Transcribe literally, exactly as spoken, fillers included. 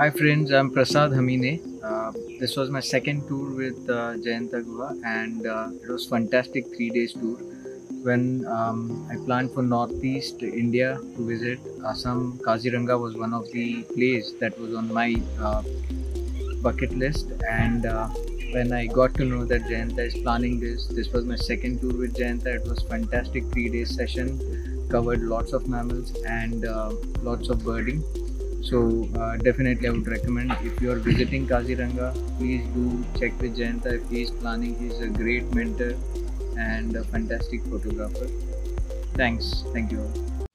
Hi friends, I'm Prasad Hamine. Uh, this was my second tour with uh, Jayanta Guha, and uh, it was fantastic three days tour. When um, I planned for Northeast India to visit, Assam, Kaziranga was one of the places that was on my uh, bucket list. And uh, when I got to know that Jayanta is planning this, this was my second tour with Jayanta. It was fantastic three days session, covered lots of mammals and uh, lots of birding. So uh, definitely I would recommend, if you are visiting Kaziranga, please do check with Jayanta if he is planning. He is a great mentor and a fantastic photographer. Thanks. Thank you all.